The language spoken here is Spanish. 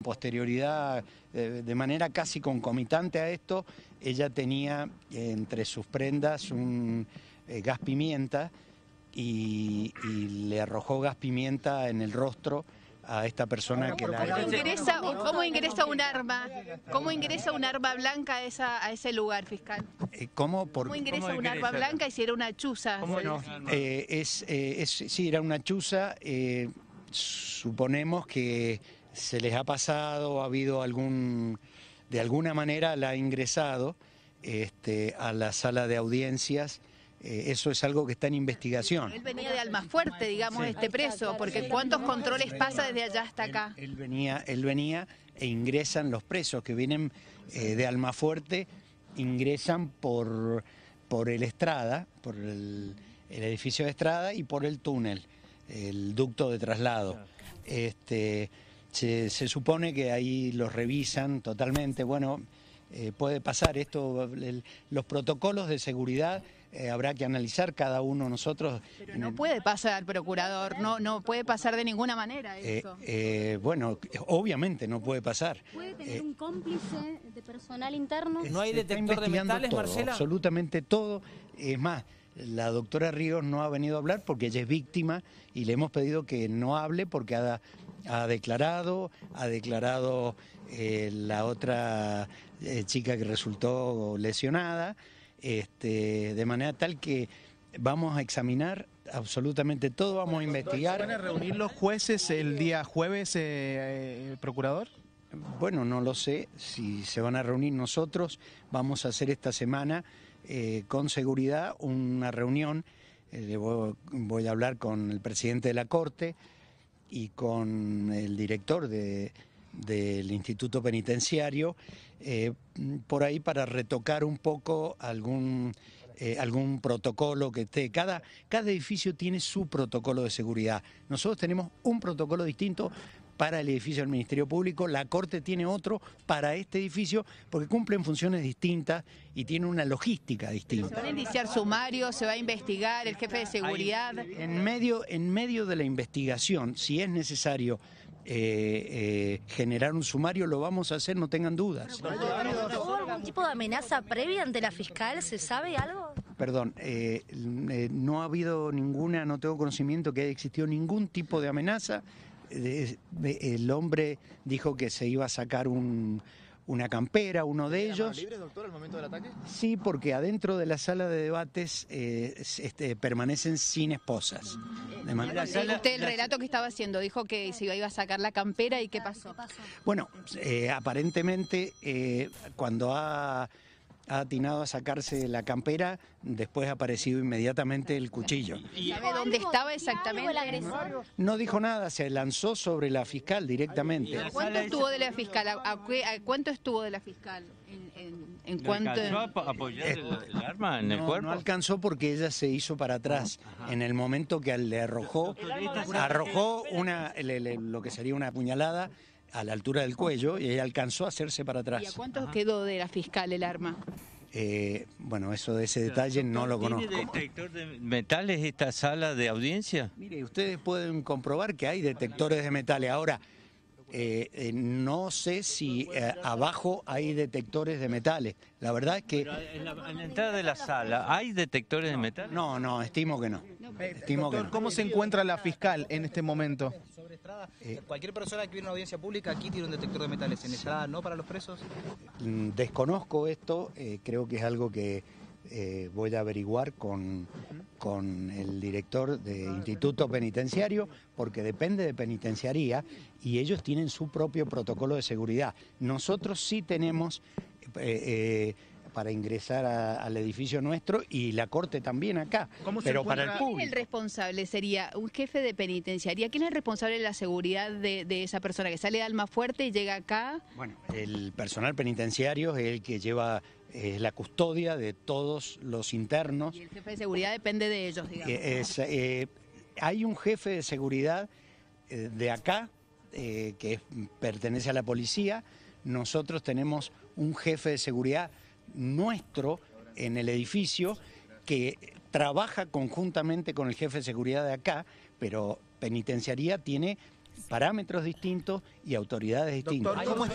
Posterioridad, de manera casi concomitante a esto, ella tenía entre sus prendas un gas pimienta y le arrojó gas pimienta en el rostro a esta persona que la... ¿Cómo ingresa un arma blanca a ese lugar, fiscal? ¿Cómo ingresa un arma blanca y si era una chuza? Sí, era una chuza, suponemos que se les ha pasado, ha habido de alguna manera la ha ingresado a la sala de audiencias. Eso es algo que está en investigación. Él venía de Almafuerte, digamos, sí. Preso, porque ¿cuántos controles pasa desde allá hasta acá? Él venía e ingresan los presos que vienen de Almafuerte, ingresan por el Estrada, por el edificio de Estrada y por el túnel, el ducto de traslado. Se supone que ahí los revisan totalmente. Bueno, puede pasar esto. Los protocolos de seguridad habrá que analizar cada uno nosotros. Pero no puede pasar, procurador, no puede pasar de ninguna manera esto. Bueno, obviamente no puede pasar. ¿Puede tener un cómplice de personal interno? ¿No hay detector de metales, Marcela? Absolutamente todo. Es más, la doctora Ríos no ha venido a hablar porque ella es víctima y le hemos pedido que no hable porque ha declarado la otra chica que resultó lesionada, de manera tal que vamos a examinar absolutamente todo, vamos a investigar. ¿Se van a reunir los jueces el día jueves, procurador? Bueno, no lo sé si se van a reunir. Nosotros vamos a hacer esta semana con seguridad una reunión. Voy a hablar con el presidente de la Corte y con el director del Instituto Penitenciario, por ahí para retocar un poco algún protocolo que esté. Cada edificio tiene su protocolo de seguridad. Nosotros tenemos un protocolo distinto para el edificio del Ministerio Público, la Corte tiene otro para este edificio, porque cumplen funciones distintas y tiene una logística distinta. ¿Se van a iniciar sumarios, se va a investigar el jefe de seguridad? En medio de la investigación, si es necesario generar un sumario, lo vamos a hacer, no tengan dudas. ¿Hubo algún tipo de amenaza previa ante la fiscal? ¿Se sabe algo? Perdón, no ha habido ninguna, no tengo conocimiento que haya existido ningún tipo de amenaza. El hombre dijo que se iba a sacar una campera, uno de ellos. ¿Libre, doctor, al momento del ataque? Sí, porque adentro de la sala de debates permanecen sin esposas. De manera usted el relato que estaba haciendo, dijo que se iba a sacar la campera y ¿qué pasó? Bueno, aparentemente cuando ha atinado a sacarse la campera, después ha aparecido inmediatamente el cuchillo. ¿Sabe dónde estaba exactamente el agresor? No dijo nada, se lanzó sobre la fiscal directamente. ¿Cuánto estuvo de la fiscal? ¿Cuánto estuvo de la fiscal? ¿En cuánto? ¿Alcanzó a apoyar el arma en el cuerpo? No alcanzó porque ella se hizo para atrás. En el momento que le arrojó lo que sería una puñalada a la altura del cuello y alcanzó a hacerse para atrás. ¿Y a cuánto quedó de la fiscal el arma? Bueno, ese detalle no lo conozco. ¿Tiene detector de metales esta sala de audiencia? Mire, ustedes pueden comprobar que hay detectores de metales. Ahora, no sé si abajo hay detectores de metales. La verdad es que... En la entrada de la sala, ¿hay detectores de metales? No, estimo que no. Doctor, ¿cómo se encuentra la fiscal en este momento? Cualquier persona que viene a una audiencia pública aquí tiene un detector de metales. ¿En Estrada no para los presos? Desconozco esto, creo que es algo que voy a averiguar con el director del Instituto Penitenciario, porque depende de penitenciaría y ellos tienen su propio protocolo de seguridad. Nosotros sí tenemos para ingresar al edificio nuestro y la Corte también acá, pero para el público. ¿Quién es el responsable? ¿Sería un jefe de penitenciaría? ¿Quién es el responsable de la seguridad de esa persona que sale de Almafuerte y llega acá? Bueno, el personal penitenciario es el que lleva la custodia de todos los internos. Y el jefe de seguridad depende de ellos, digamos. Hay un jefe de seguridad de acá que pertenece a la policía. Nosotros tenemos un jefe de seguridad nuestro en el edificio que trabaja conjuntamente con el jefe de seguridad de acá, pero penitenciaría tiene parámetros distintos y autoridades distintas. Doctor,